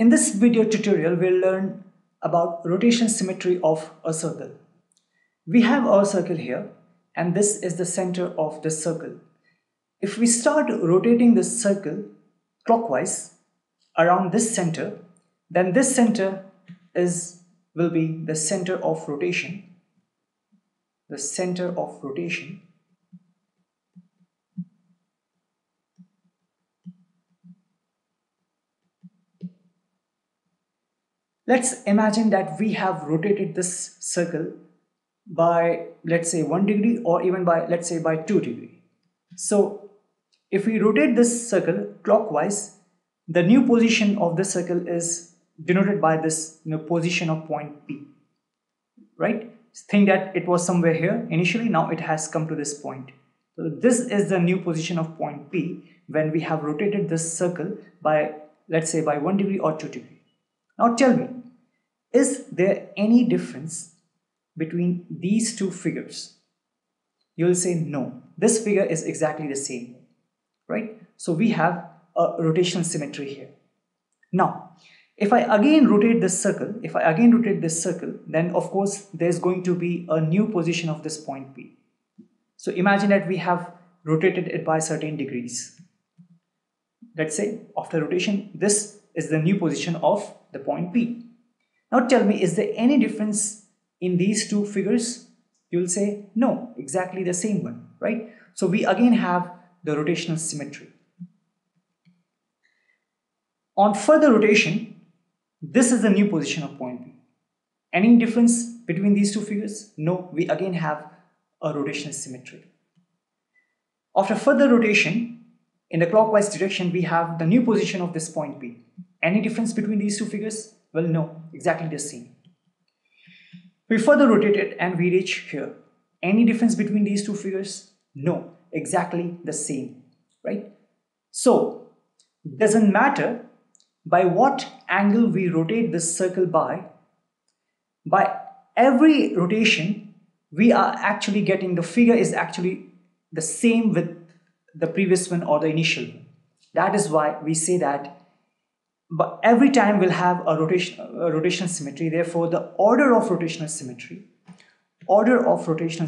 In this video tutorial, we'll learn about rotation symmetry of a circle. We have our circle here, and this is the center of this circle. If we start rotating this circle clockwise around this center, then this center will be the center of rotation. The center of rotation. Let's imagine that we have rotated this circle by, let's say, 1 degree, or even by, let's say, by 2 degrees. So if we rotate this circle clockwise, the new position of this circle is denoted by this position of point P, right? Think that it was somewhere here initially, now it has come to this point. So this is the new position of point P when we have rotated this circle by, let's say, by 1 degree or 2 degrees. Now tell me, is there any difference between these two figures? You'll say no. This figure is exactly the same, right? So we have a rotational symmetry here. Now, if I again rotate this circle, then of course there's going to be a new position of this point P. So imagine that we have rotated it by certain degrees. Let's say after rotation, this is the new position of the point P. Now tell me, is there any difference in these two figures? You'll say no, exactly the same one, right? So we again have the rotational symmetry. On further rotation, this is the new position of point P. Any difference between these two figures? No, we again have a rotational symmetry. After further rotation, in the clockwise direction, we have the new position of this point P. Any difference between these two figures? Well, no, exactly the same. We further rotate it and we reach here. Any difference between these two figures? No, exactly the same, right? So, doesn't matter by what angle we rotate this circle by every rotation, we are actually getting, the figure is actually the same with the previous one or the initial one. That is why we say that but every time we'll have a rotational symmetry. Therefore, the order of rotational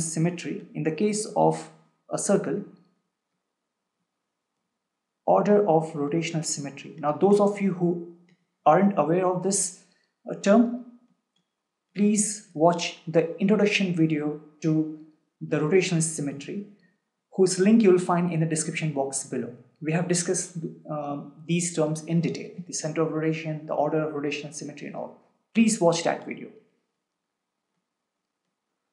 symmetry in the case of a circle, order of rotational symmetry. Now, those of you who aren't aware of this term, please watch the introduction video to the rotational symmetry, whose link you'll find in the description box below. We have discussed these terms in detail, the center of rotation, the order of rotational symmetry and all. Please watch that video.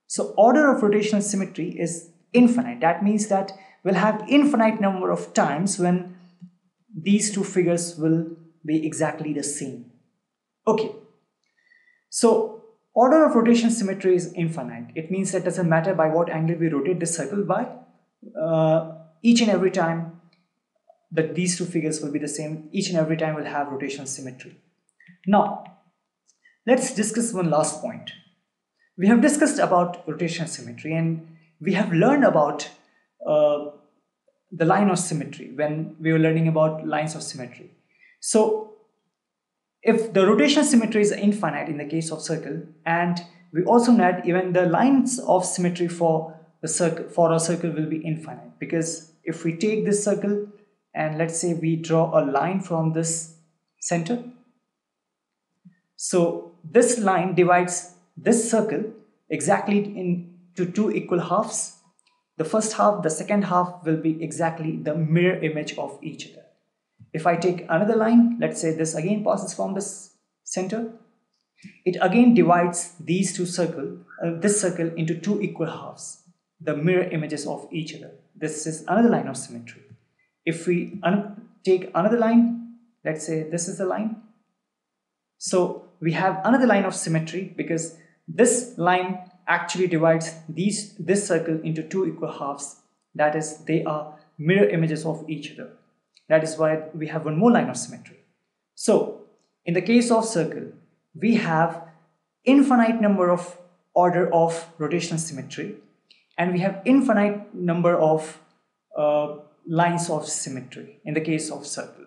So order of rotational symmetry is infinite. That means that we'll have infinite number of times when these two figures will be exactly the same. Okay, so order of rotation symmetry is infinite. It means that doesn't matter by what angle we rotate the circle by, each and every time that these two figures will be the same, each and every time we'll have rotational symmetry. Now, let's discuss one last point. We have discussed about rotational symmetry and we have learned about the line of symmetry when we were learning about lines of symmetry. So, if the rotational symmetry is infinite in the case of circle, and we also know that even the lines of symmetry for a circle will be infinite, because if we take this circle and let's say we draw a line from this center, so this line divides this circle exactly into two equal halves. The first half, the second half will be exactly the mirror image of each other. If I take another line, let's say this again passes from this center, it again divides these two circles, this circle into two equal halves, the mirror images of each other. This is another line of symmetry. If we take another line, let's say this is the line. So we have another line of symmetry because this line actually divides this circle into two equal halves. That is, they are mirror images of each other. That is why we have one more line of symmetry. So in the case of circle, we have infinite number of order of rotational symmetry, and we have infinite number of lines of symmetry in the case of circle.